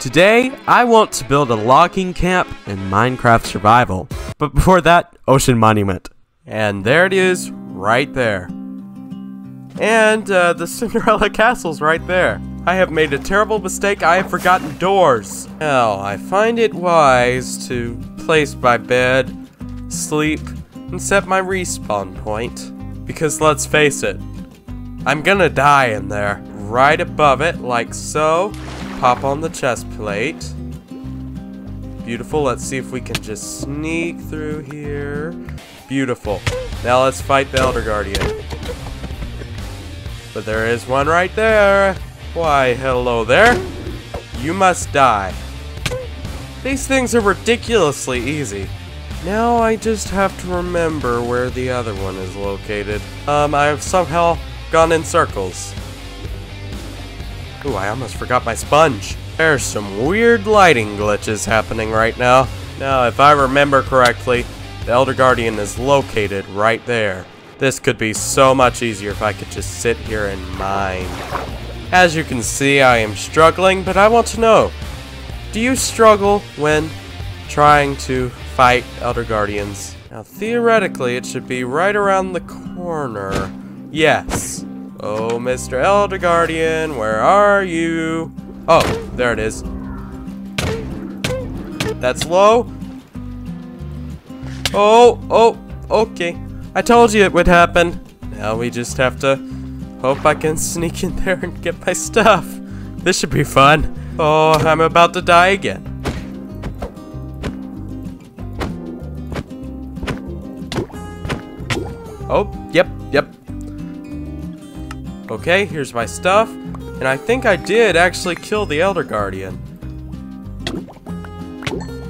Today, I want to build a logging camp in Minecraft survival. But before that, ocean monument. And there it is, right there. And the Cinderella Castle's right there. I have made a terrible mistake, I have forgotten doors. Well, I find it wise to place my bed, sleep, and set my respawn point. Because let's face it, I'm gonna die in there. Right above it, like so. Pop on the chest plate. Beautiful. Let's see if we can just sneak through here. Beautiful. Now let's fight the Elder Guardian. But there is one right there. Why, hello there. You must die. These things are ridiculously easy. Now I just have to remember where the other one is located. I have somehow gone in circles. Ooh, I almost forgot my sponge. There's some weird lighting glitches happening right now. Now, if I remember correctly, the Elder Guardian is located right there. This could be so much easier if I could just sit here and mine. As you can see, I am struggling, but I want to know, do you struggle when trying to fight Elder Guardians? Now, theoretically, it should be right around the corner. Yes. Oh, Mr. Elder Guardian, where are you? Oh, there it is. That's low. Okay. I told you it would happen. Now we just have to hope I can sneak in there and get my stuff. This should be fun. Oh, I'm about to die again. Oh, yep. Okay, here's my stuff, and I think I did actually kill the Elder Guardian.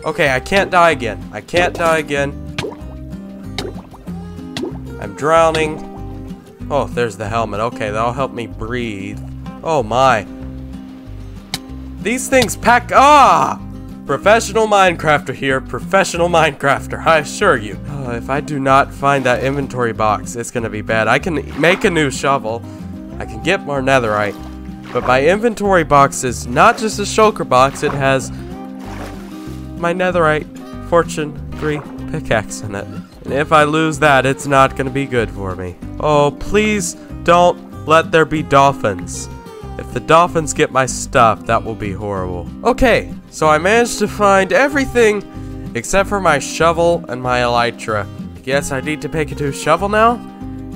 Okay, I can't die again. I'm drowning. Oh, there's the helmet. Okay, that'll help me breathe. Oh my. These things pack... Ah! Professional Minecrafter here, professional Minecrafter, I assure you. Oh, if I do not find that inventory box, it's gonna be bad. I can make a new shovel. I can get more netherite, but my inventory box is not just a shulker box, it has my netherite fortune 3 pickaxe in it. And if I lose that, it's not gonna be good for me. Oh, please don't let there be dolphins. If the dolphins get my stuff, that will be horrible. Okay, so I managed to find everything except for my shovel and my elytra. Guess I need to pick a new shovel now?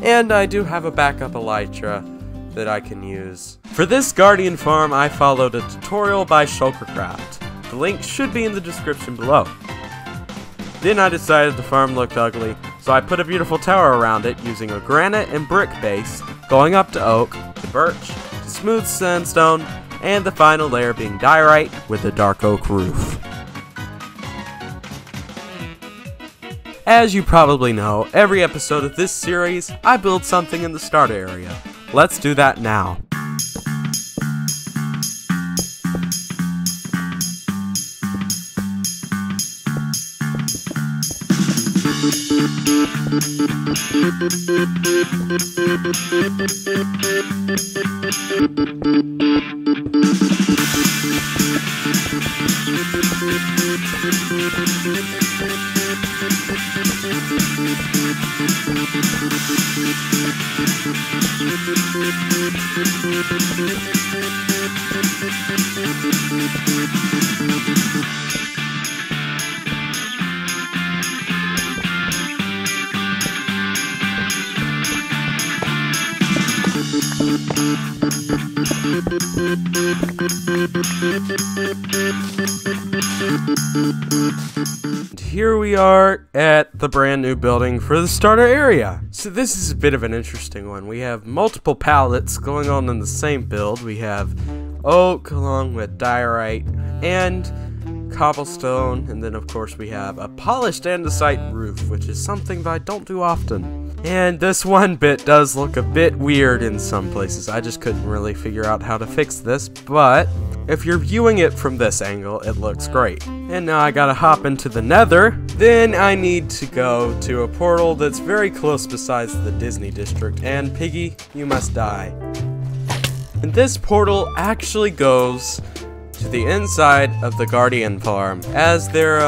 And I do have a backup elytra that I can use. For this Guardian farm, I followed a tutorial by Shulkercraft. The link should be in the description below. Then I decided the farm looked ugly, so I put a beautiful tower around it using a granite and brick base, going up to oak, to birch, to smooth sandstone, and the final layer being diorite with a dark oak roof. As you probably know, every episode of this series, I build something in the start area. Let's do that now. And here we are at the brand new building for the starter area. So this is a bit of an interesting one. We have multiple pallets going on in the same build. We have oak along with diorite and cobblestone, and then of course we have a polished andesite roof, which is something that I don't do often. And this one bit does look a bit weird in some places. I just couldn't really figure out how to fix this, but if you're viewing it from this angle, it looks great. And now I gotta hop into the nether. Then I need to go to a portal that's very close besides the Disney District, and Piggy, you must die. And this portal actually goes to the inside of the Guardian farm, as there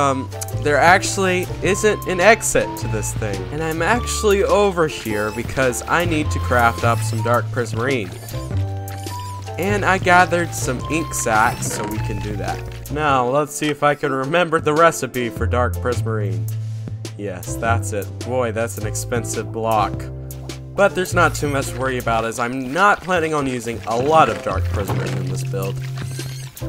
actually isn't an exit to this thing. And I'm actually over here because I need to craft up some dark prismarine. And I gathered some ink sacks so we can do that. Now, let's see if I can remember the recipe for dark prismarine. Yes, that's it. Boy, that's an expensive block. But there's not too much to worry about, as I'm not planning on using a lot of dark prismarine in this build.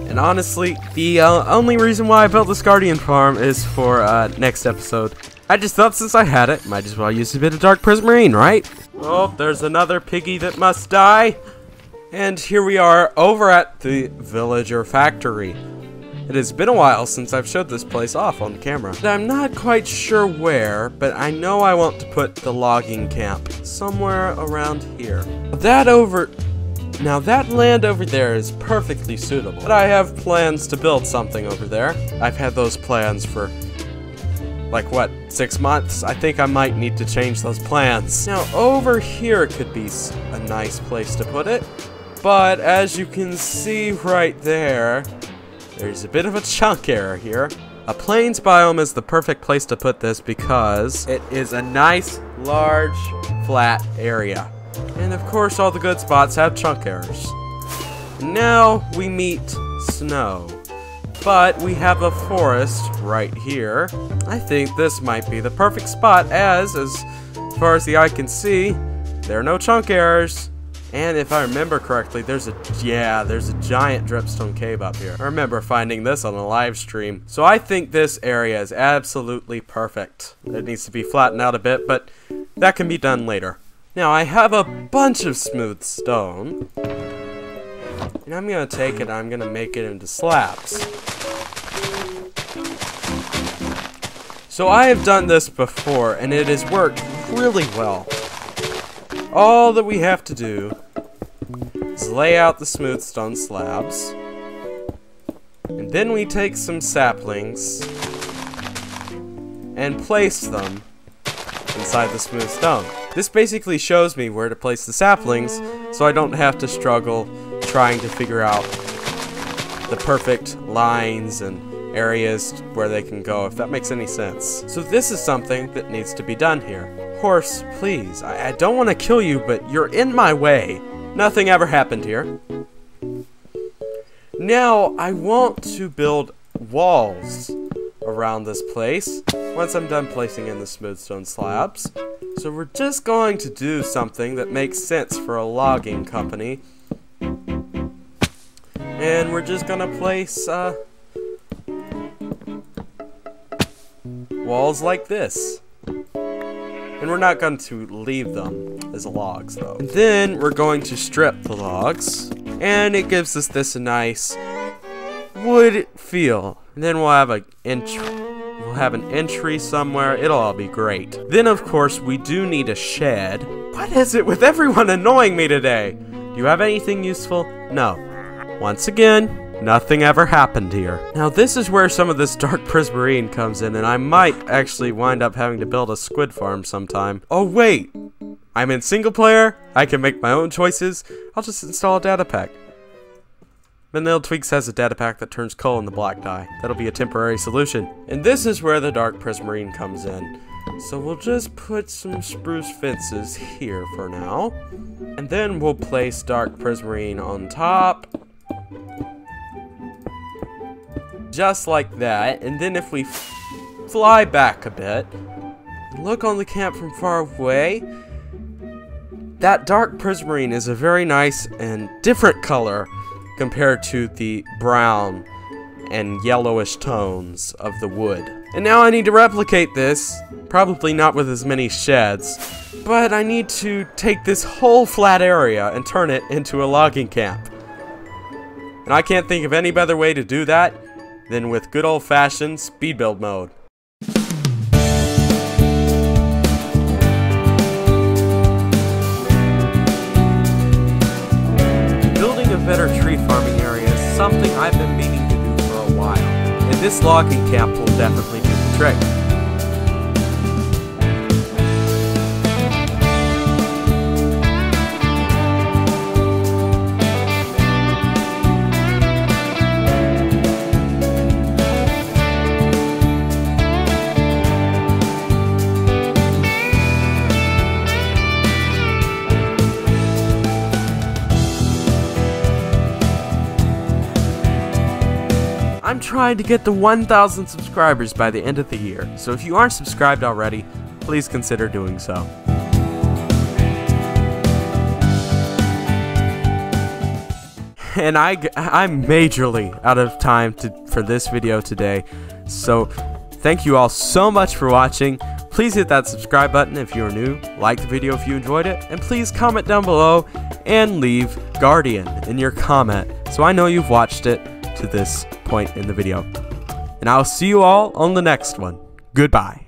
And honestly, the only reason why I built this Guardian farm is for next episode. I just thought since I had it, might as well use a bit of dark prismarine, right? Oh, there's another piggy that must die. And here we are over at the villager factory. It has been a while since I've showed this place off on camera. And I'm not quite sure where, but I know I want to put the logging camp somewhere around here. Now that land over there is perfectly suitable, but I have plans to build something over there. I've had those plans for, like, what, 6 months? I think I might need to change those plans. Now, over here could be a nice place to put it, but as you can see right there, there's a bit of a chunk error here. A plains biome is the perfect place to put this because it is a nice, large, flat area. And of course, all the good spots have chunk errors. Now we meet snow. But we have a forest right here. I think this might be the perfect spot, as far as the eye can see, there are no chunk errors. And if I remember correctly, there's a giant dripstone cave up here. I remember finding this on a live stream. So I think this area is absolutely perfect. It needs to be flattened out a bit, but that can be done later. Now I have a bunch of smooth stone. And I'm gonna take it and I'm gonna make it into slabs. So I have done this before, and it has worked really well. All that we have to do is lay out the smooth stone slabs, and then we take some saplings and place them inside the smooth stone. This basically shows me where to place the saplings, so I don't have to struggle trying to figure out the perfect lines and areas where they can go, if that makes any sense. So this is something that needs to be done here. Horse, please, I don't want to kill you, but you're in my way. Nothing ever happened here. Now, I want to build walls around this place once I'm done placing in the smooth stone slabs. So we're just going to do something that makes sense for a logging company. And we're just gonna place, walls like this. And we're not going to leave them as logs, though. And then we're going to strip the logs, and it gives us this nice wood feel. And then we'll have an entry somewhere. It'll all be great. Then, of course, we do need a shed. What is it with everyone annoying me today? Do you have anything useful? No. Once again, nothing ever happened here. Now this is where some of this dark prismarine comes in, and I might actually wind up having to build a squid farm sometime. Oh wait, I'm in single player, I can make my own choices, I'll just install a data pack. Vanilla Tweaks has a data pack that turns coal into black dye. That'll be a temporary solution. And this is where the dark prismarine comes in. So we'll just put some spruce fences here for now. And then we'll place dark prismarine on top. Just like that, and then if we fly back a bit, look on the camp from far away, that dark prismarine is a very nice and different color compared to the brown and yellowish tones of the wood. And now I need to replicate this, probably not with as many sheds, but I need to take this whole flat area and turn it into a logging camp. And I can't think of any better way to do that then with good old-fashioned speed build mode. Building a better tree farming area is something I've been meaning to do for a while, and this logging camp will definitely do the trick. I'm trying to get to 1,000 subscribers by the end of the year, so if you aren't subscribed already, please consider doing so. And I'm majorly out of time for this video today, so thank you all so much for watching. Please hit that subscribe button if you're new, like the video if you enjoyed it, and please comment down below and leave Guardian in your comment so I know you've watched it to this point in the video. And I'll see you all on the next one. Goodbye.